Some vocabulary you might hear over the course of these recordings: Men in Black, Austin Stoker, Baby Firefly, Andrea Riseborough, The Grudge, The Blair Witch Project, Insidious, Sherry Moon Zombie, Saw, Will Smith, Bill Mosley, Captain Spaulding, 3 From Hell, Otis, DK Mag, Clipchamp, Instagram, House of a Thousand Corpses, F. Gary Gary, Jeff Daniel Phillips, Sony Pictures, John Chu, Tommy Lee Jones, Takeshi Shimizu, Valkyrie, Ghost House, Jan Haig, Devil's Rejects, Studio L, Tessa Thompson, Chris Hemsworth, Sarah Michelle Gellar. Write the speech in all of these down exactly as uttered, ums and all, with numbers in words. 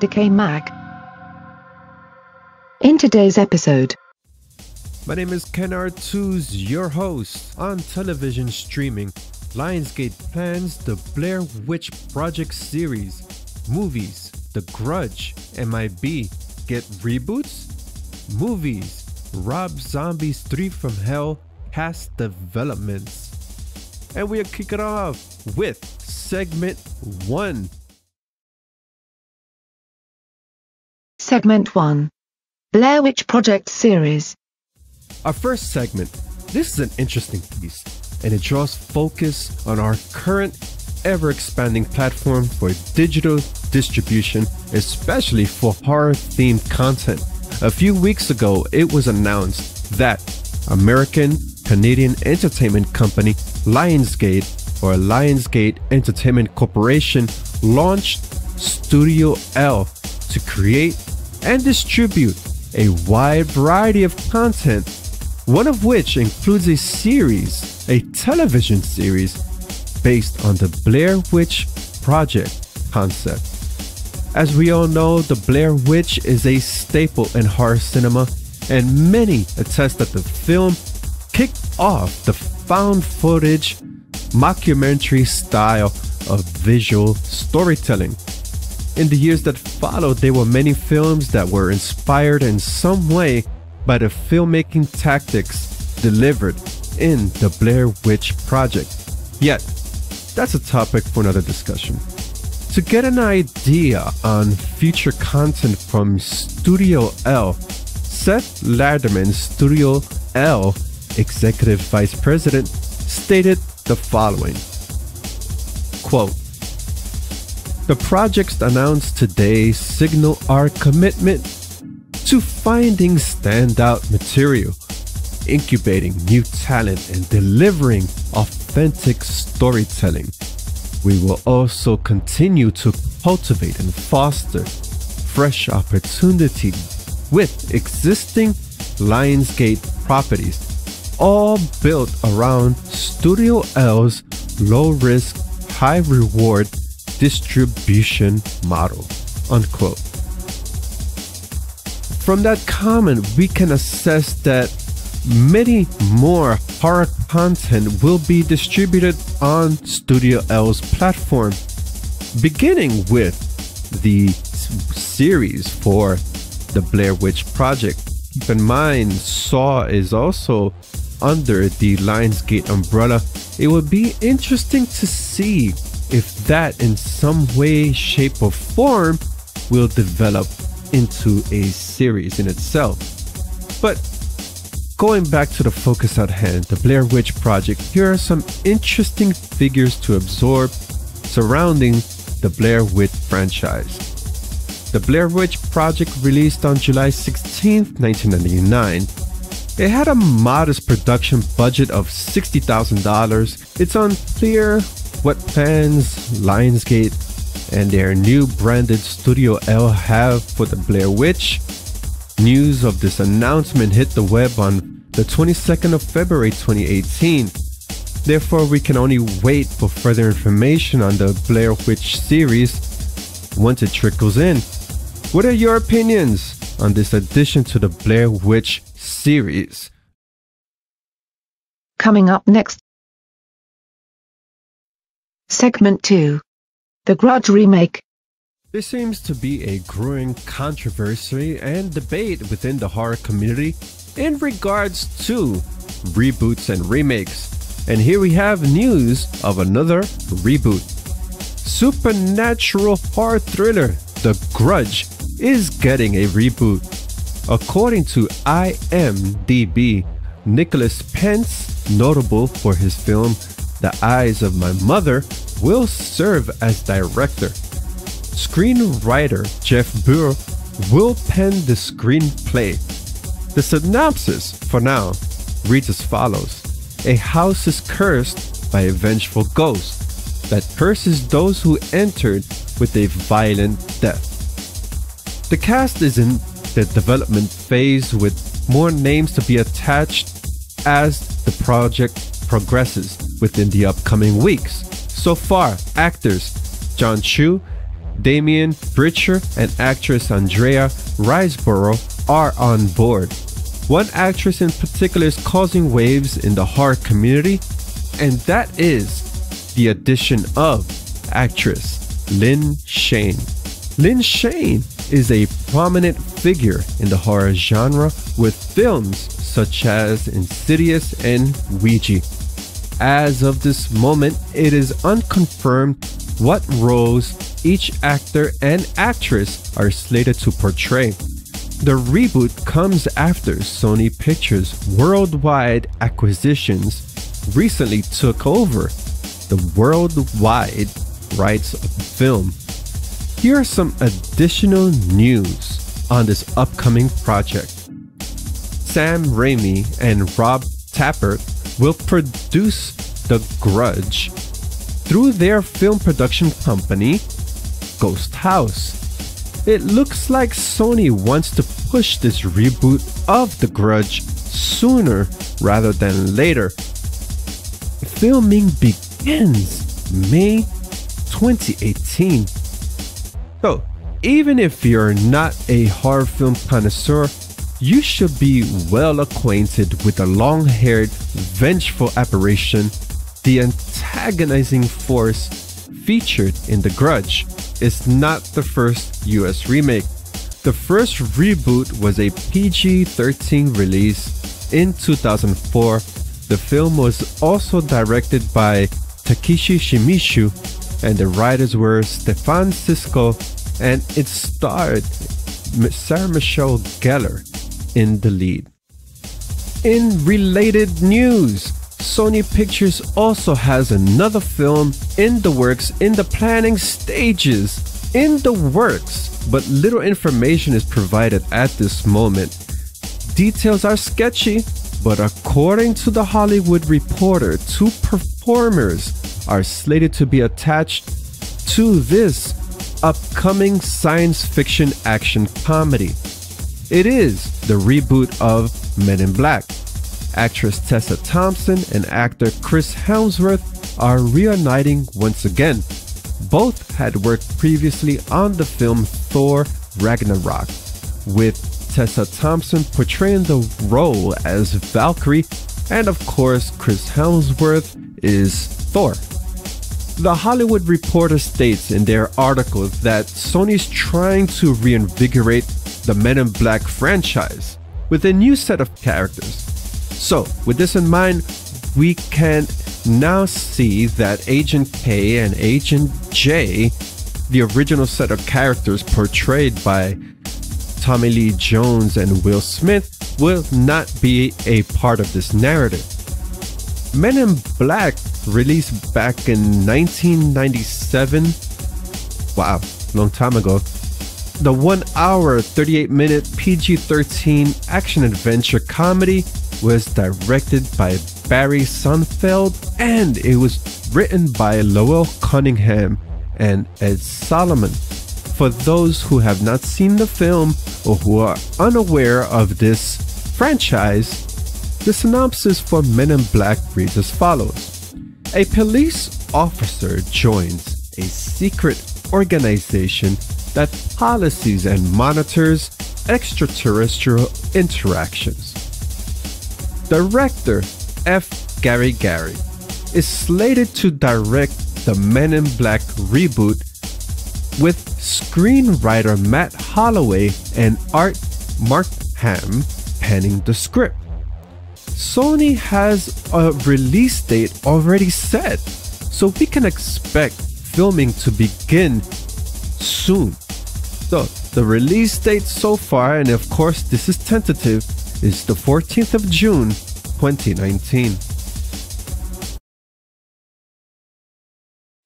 Decay Mag. In today's episode, my name is Ken Artuz, your host. On television streaming, Lionsgate plans the Blair Witch Project series, movies, The Grudge, M I B, get reboots? Movies, Rob Zombie's three from hell, cast developments. And we'll kick it off with segment one. Segment one. Blair Witch Project series. Our first segment, this is an interesting piece, and it draws focus on our current ever-expanding platform for digital distribution, especially for horror-themed content. A few weeks ago, it was announced that American Canadian entertainment company Lionsgate, or Lionsgate Entertainment Corporation, launched Studio L to create and distribute a wide variety of content, one of which includes a series, a television series, based on the Blair Witch Project concept. As we all know, the Blair Witch is a staple in horror cinema, and many attest that the film kicked off the found footage, mockumentary style of visual storytelling. In the years that followed, there were many films that were inspired in some way by the filmmaking tactics delivered in the Blair Witch Project. Yet, that's a topic for another discussion. To get an idea on future content from Studio L, Seth Laderman, Studio L Executive Vice President, stated the following, quote, "The projects announced today signal our commitment to finding standout material, incubating new talent, and delivering authentic storytelling. We will also continue to cultivate and foster fresh opportunities with existing Lionsgate properties, all built around Studio L's low-risk, high-reward distribution model," unquote. From that comment, we can assess that many more horror content will be distributed on Studio L's platform, beginning with the series for the Blair Witch Project. Keep in mind, Saw is also under the Lionsgate umbrella. It would be interesting to see if that in some way, shape, or form will develop into a series in itself. But going back to the focus at hand, the Blair Witch Project, here are some interesting figures to absorb surrounding the Blair Witch franchise. The Blair Witch Project released on July sixteenth, nineteen ninety-nine. It had a modest production budget of sixty thousand dollars. It's unclear what plans Lionsgate and their new branded Studio L have for the Blair Witch. News of this announcement hit the web on the twenty-second of February twenty eighteen. Therefore, we can only wait for further information on the Blair Witch series once it trickles in. What are your opinions on this addition to the Blair Witch series? Coming up next, Segment two. The Grudge Remake. There seems to be a growing controversy and debate within the horror community in regards to reboots and remakes. And here we have news of another reboot. Supernatural horror thriller The Grudge is getting a reboot. According to I M D B, Nicholas Pence, notable for his film The Eyes of My Mother, will serve as director. Screenwriter Jeff Burr will pen the screenplay. The synopsis, for now, reads as follows. A house is cursed by a vengeful ghost that curses those who entered with a violent death. The cast is in the development phase with more names to be attached as the project progresses within the upcoming weeks. So far, actors John Chu Damian Bridger, and actress Andrea Riseborough are on board. One actress in particular is causing waves in the horror community, and that is the addition of actress Lynn Shane. Lynn Shane is a prominent figure in the horror genre with films such as Insidious and Ouija. As of this moment, it is unconfirmed what roles each actor and actress are slated to portray. The reboot comes after Sony Pictures' worldwide acquisitions recently took over the worldwide rights of the film. Here are some additional news on this upcoming project. Sam Raimi and Rob Tappert will produce The Grudge through their film production company, Ghost House. It looks like Sony wants to push this reboot of The Grudge sooner rather than later. Filming begins May twenty eighteen. So, even if you're not a horror film connoisseur, you should be well acquainted with the long-haired, vengeful apparition, the antagonizing force featured in The Grudge. It's not the first U S remake. The first reboot was a P G thirteen release in two thousand four. The film was also directed by Takeshi Shimizu, and the writers were Stefan Sisko, and it starred Sarah Michelle Gellar in the lead. In related news, Sony Pictures also has another film in the works, in the planning stages, in the works, but little information is provided at this moment. Details are sketchy, but according to The Hollywood Reporter, two performers are slated to be attached to this upcoming science fiction action comedy. It is the reboot of Men in Black. Actress Tessa Thompson and actor Chris Hemsworth are reuniting once again. Both had worked previously on the film Thor: Ragnarok, with Tessa Thompson portraying the role as Valkyrie, and of course Chris Hemsworth is Thor. The Hollywood Reporter states in their article that Sony's trying to reinvigorate the Men in Black franchise with a new set of characters. So, with this in mind, we can now see that Agent K and Agent J, the original set of characters portrayed by Tommy Lee Jones and Will Smith, will not be a part of this narrative. Men in Black, released back in nineteen ninety-seven, wow, long time ago, the one hour, thirty-eight minute P G thirteen action-adventure comedy was directed by Barry Sonnenfeld, and it was written by Lowell Cunningham and Ed Solomon. For those who have not seen the film or who are unaware of this franchise, the synopsis for Men in Black reads as follows. A police officer joins a secret organization that policies and monitors extraterrestrial interactions. Director F. Gary Gary is slated to direct the Men in Black reboot, with screenwriter Matt Holloway and Art Markham penning the script. Sony has a release date already set, so we can expect filming to begin soon. So, the release date so far, and of course this is tentative, is the fourteenth of June twenty nineteen.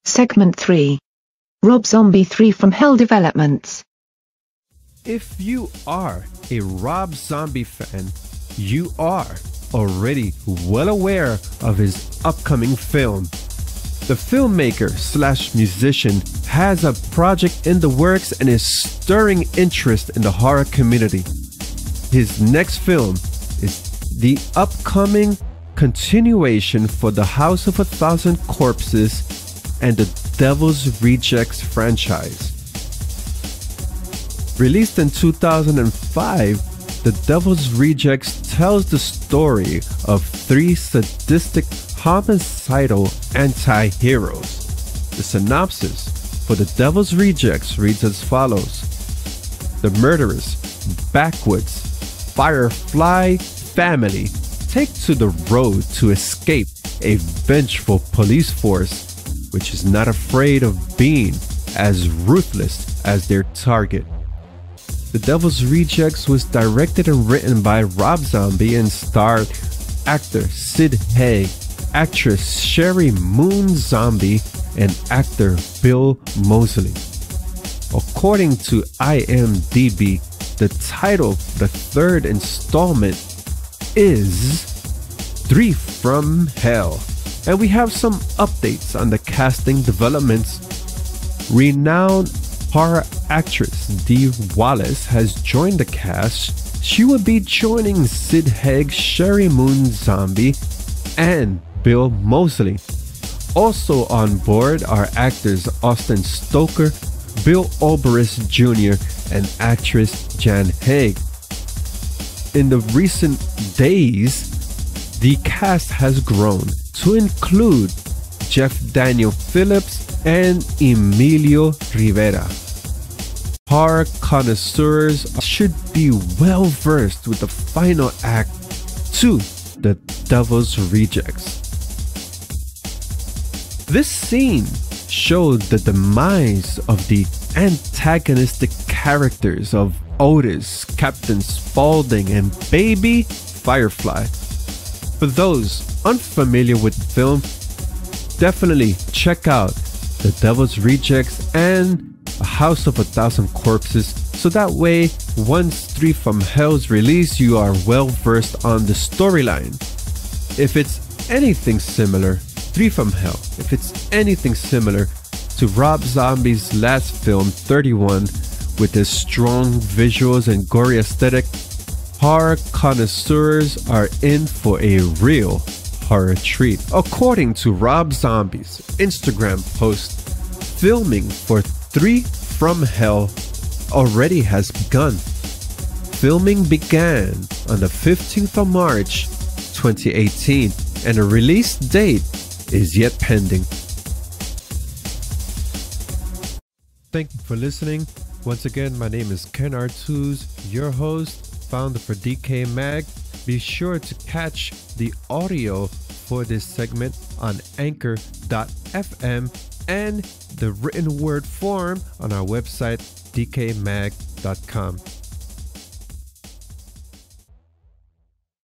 Segment three. Rob Zombie three From Hell developments. If you are a Rob Zombie fan, you are already well aware of his upcoming film. The filmmaker slash musician has a project in the works and is stirring interest in the horror community. His next film is the upcoming continuation for the House of a Thousand Corpses and the Devil's Rejects franchise. Released in two thousand five, The Devil's Rejects tells the story of three sadistic, homicidal anti-heroes. The synopsis for The Devil's Rejects reads as follows. The murderous, backwoods, Firefly family take to the road to escape a vengeful police force which is not afraid of being as ruthless as their target. The Devil's Rejects was directed and written by Rob Zombie and starred actor Sid Haig, actress Sherry Moon Zombie, and actor Bill Mosley. According to IMDb, the title of the third installment is three From Hell, and we have some updates on the casting developments. Renowned horror actress Dee Wallace has joined the cast. She will be joining Sid Haig, Sherry Moon Zombie, and Bill Mosley. Also on board are actors Austin Stoker, Bill Oberis Junior, and actress Jan Haig. In the recent days, the cast has grown to include Jeff Daniel Phillips and Emilio Rivera. Horror connoisseurs should be well versed with the final act to The Devil's Rejects. This scene showed the demise of the antagonistic characters of Otis, Captain Spaulding, and Baby Firefly. For those unfamiliar with the film, definitely check out The Devil's Rejects and A House of a Thousand Corpses, so that way once three From Hell's release, you are well versed on the storyline. If it's anything similar, three From Hell, if it's anything similar to Rob Zombie's last film thirty-one, with his strong visuals and gory aesthetic, horror connoisseurs are in for a real horror treat. According to Rob Zombie's Instagram post, filming for three From Hell already has begun. Filming began on the fifteenth of March twenty eighteen, and a release date is yet pending. Thank you for listening. Once again, my name is Ken Artuz, your host, founder for D K Mag. Be sure to catch the audio for this segment on anchor dot f m and the written word form on our website d k mag dot com.